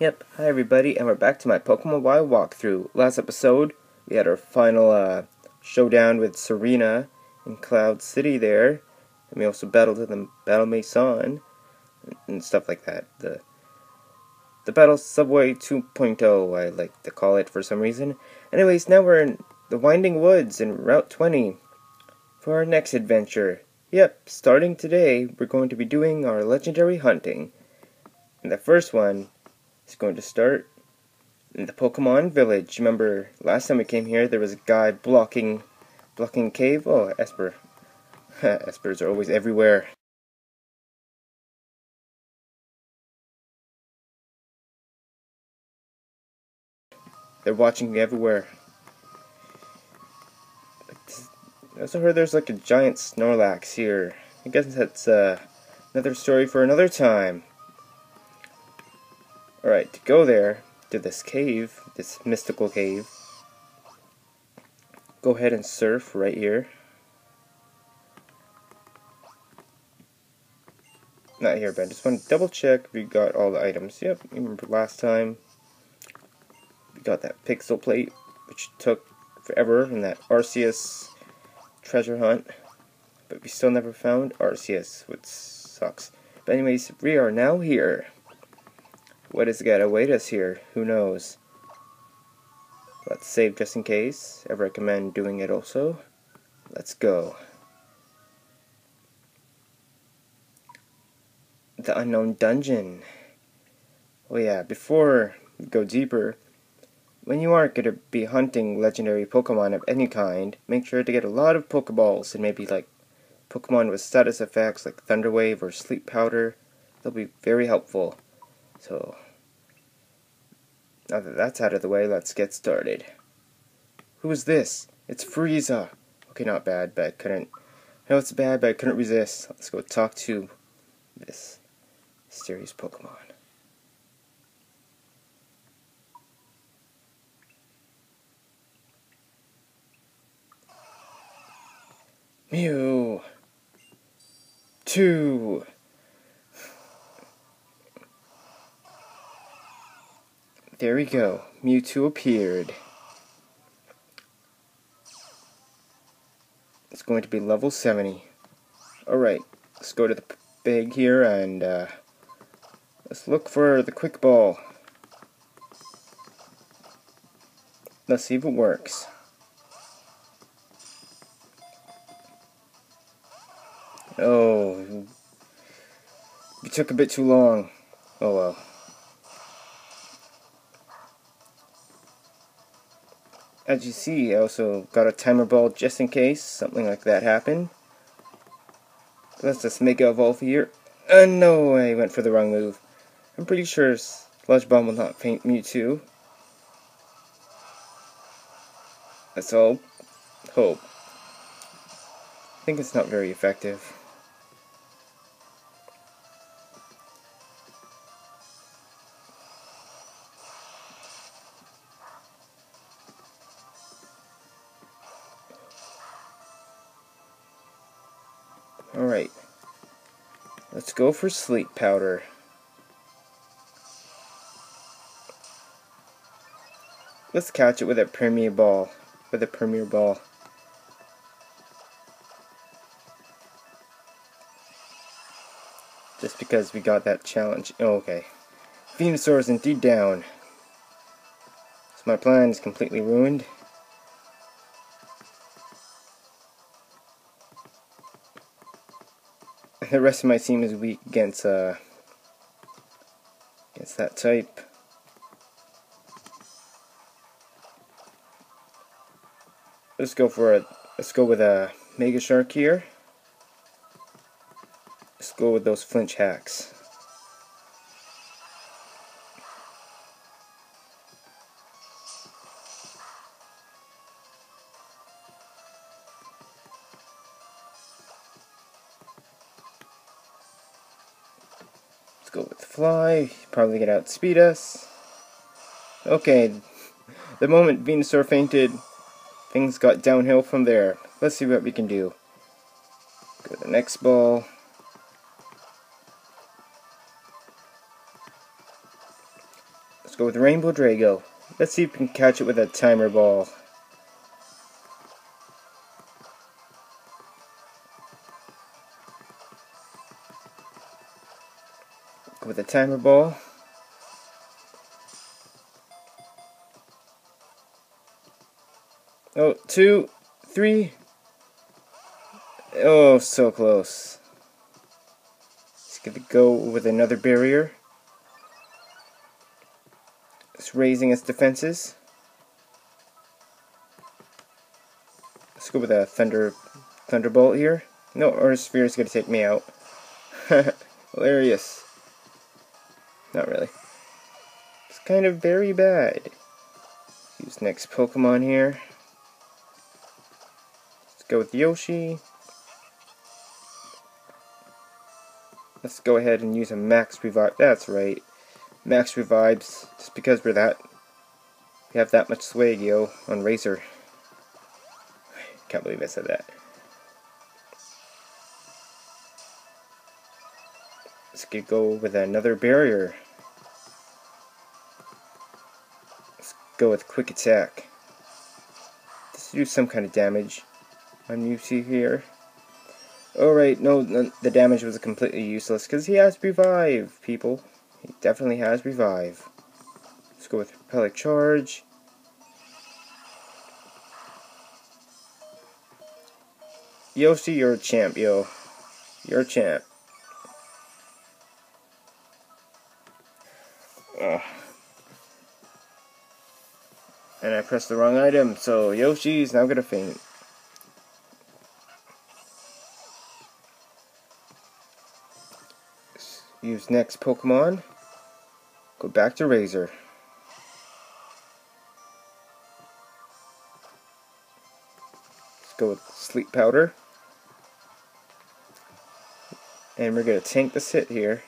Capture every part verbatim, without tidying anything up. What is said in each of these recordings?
Yep, hi everybody, and we're back to my Pokémon Y walkthrough. Last episode, we had our final uh, showdown with Serena in Cloud City there, and we also battled at the Battle Maison, and, and stuff like that. The the Battle Subway two point oh, I like to call it for some reason. Anyways, now we're in the Winding Woods in Route twenty for our next adventure. Yep, starting today, we're going to be doing our legendary hunting. And the first one is going to start in the Pokémon Village. Remember, last time we came here, there was a guy blocking, blocking cave. Oh, Esper. Espers are always everywhere. They're watching me everywhere. I also heard there's like a giant Snorlax here. I guess that's uh, another story for another time. Alright, to go there, to this cave, this mystical cave, go ahead and surf right here. Not here, but I just want to double check we got all the items. Yep, you remember last time we got that pixel plate, which took forever, and that Arceus treasure hunt, but we still never found Arceus, which sucks. But anyways, we are now here. What is gonna await us here? Who knows? Let's save just in case. I recommend doing it also. Let's go. The Unknown Dungeon. Oh yeah, before we go deeper, when you are gonna be hunting legendary Pokemon of any kind, make sure to get a lot of Pokeballs and maybe like Pokemon with status effects like Thunder Wave or Sleep Powder. They'll be very helpful. So, now that that's out of the way, let's get started. Who is this? It's Frieza! Okay, not bad, but I couldn't... I know it's bad, but I couldn't resist. Let's go talk to this mysterious Pokemon. Mew! Two! There we go. Mewtwo appeared. It's going to be level seventy. Alright, let's go to the bag here and uh, let's look for the quick ball. Let's see if it works. Oh, it took a bit too long. Oh well. As you see, I also got a timer ball just in case something like that happened. Let's just make it evolve here. Uh, no, I went for the wrong move. I'm pretty sure Sludge Bomb will not faint Mewtwo. That's all hope. I think it's not very effective. Alright, let's go for Sleep Powder. Let's catch it with a premier ball, with a premier ball. Just because we got that challenge. Oh, okay, Venusaur is indeed down. So my plan is completely ruined. The rest of my team is weak against uh, against that type. Let's go for a let's go with a Mega Shark here. Let's go with those flinch hacks. Fly, probably gonna outspeed us. Okay, the moment Venusaur fainted, things got downhill from there. Let's see what we can do. Go to the next ball. Let's go with Rainbow Drago. Let's see if we can catch it with a timer ball. Go with a timer ball. Oh, two, three. Oh, so close. Let's give it a go with another barrier. It's raising its defenses. Let's go with a thunder, Thunderbolt here. No, Earth Sphere is going to take me out. Hilarious. Not really. It's kind of very bad. Use next Pokemon here. Let's go with Yoshi. Let's go ahead and use a Max Revive. That's right. Max Revives. Just because we're that. We have that much swag, yo, on Razor. Can't believe I said that. Let's go with another barrier. Let's go with Quick Attack. Let's do some kind of damage on Mewtwo here. Alright, no, no, the damage was completely useless, because he has Revive, people. He definitely has Revive. Let's go with Repeller Charge. Yoshi, you're a champ, yo. You're a champ. Ugh. And I pressed the wrong item, so Yoshi's now gonna faint. Use next Pokemon. Go back to Razor. Let's go with Sleep Powder. And we're going to tank this hit here.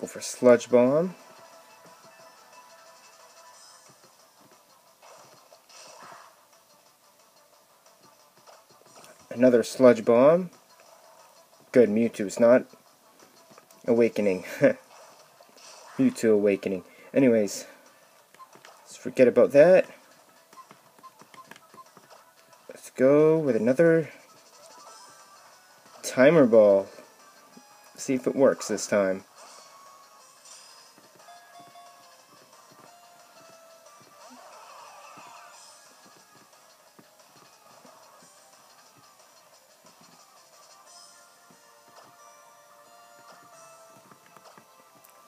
Go for Sludge Bomb. Another Sludge Bomb. Good, Mewtwo's not awakening. Mewtwo awakening. Anyways, let's forget about that. Let's go with another timer ball. See if it works this time.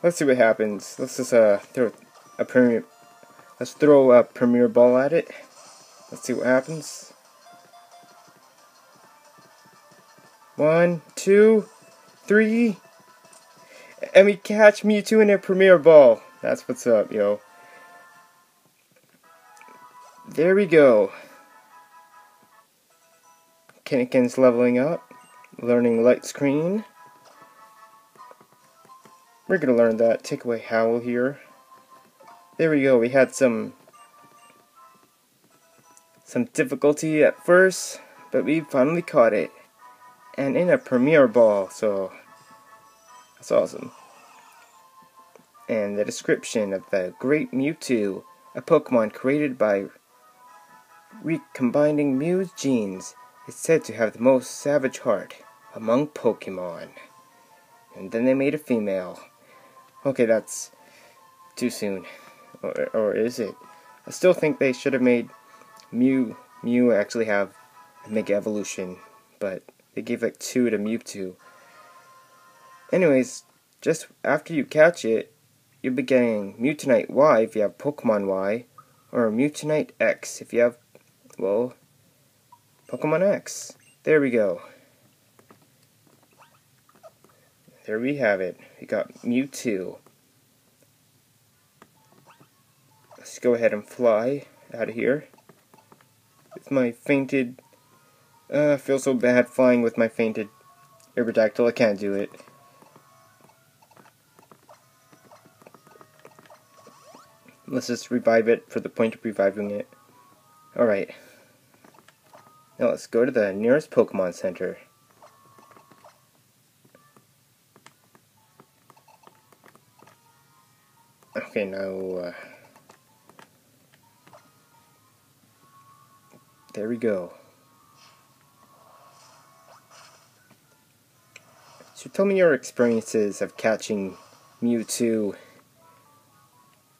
Let's see what happens. Let's just uh, throw a premier. Let's throw a premier ball at it. Let's see what happens. One, two, three, and we catch Mewtwo in a premier ball. That's what's up, yo. There we go. Kinnikin's leveling up, learning Light Screen. We're going to learn that. Take away Howl here. There we go. We had some some difficulty at first, but we finally caught it. And in a premier ball, so that's awesome. And the description of the Great Mewtwo, a Pokemon created by recombining Mew's genes, is said to have the most savage heart among Pokemon. And then they made a female. Okay, that's too soon, or, or is it? I still think they should have made Mew Mew actually have a Mega Evolution, but they gave like two to Mewtwo. Anyways, just after you catch it, you'll be getting Mewtwonite Y if you have Pokemon Y, or Mewtwonite X if you have, well, Pokemon X. There we go. There we have it. We got Mewtwo. Let's go ahead and fly out of here. With my fainted... Uh, I feel so bad flying with my fainted Aerodactyl. I can't do it. Let's just revive it for the point of reviving it. Alright. Now let's go to the nearest Pokémon Center. Okay, now... Uh, there we go. So tell me your experiences of catching Mewtwo,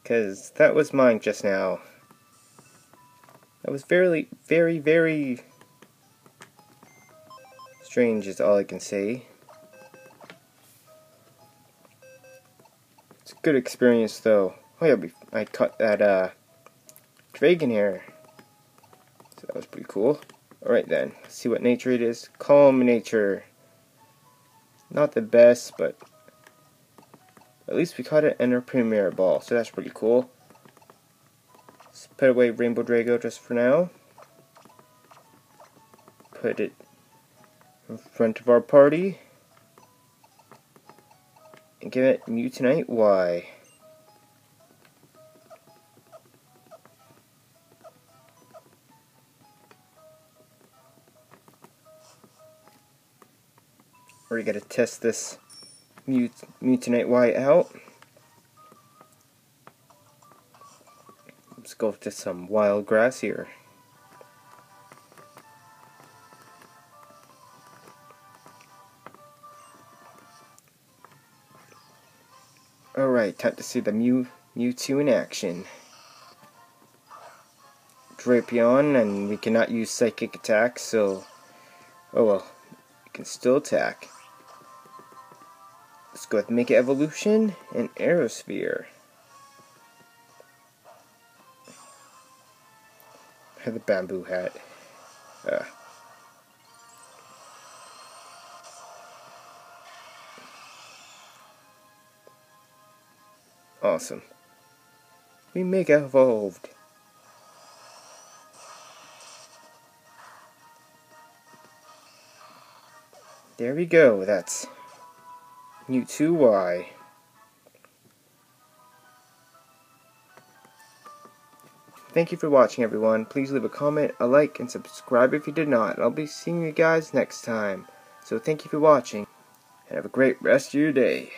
because that was mine just now. That was very, very, very strange is all I can say. It's a good experience though. Oh yeah, I caught that uh, dragon here. So that was pretty cool. Alright then, let's see what nature it is. Calm nature. Not the best, but at least we caught it in our premier ball, so that's pretty cool. Let's put away Rainbow Drago just for now. Put it in front of our party. And give it Mewtwonite Y. We're gonna test this Mew Mewtwonite Y out. Let's go to some wild grass here. Alright, time to see the Mew Mewtwo in action. Drapion, and we cannot use psychic attacks, so oh well, we can still attack. Let's go with Mega Evolution and Aerosphere. I have the bamboo hat. Uh. Awesome. We Mega Evolved. There we go. That's Mewtwo Y. Thank you for watching, everyone. Please leave a comment, a like, and subscribe if you did not. I'll be seeing you guys next time. So thank you for watching, and have a great rest of your day.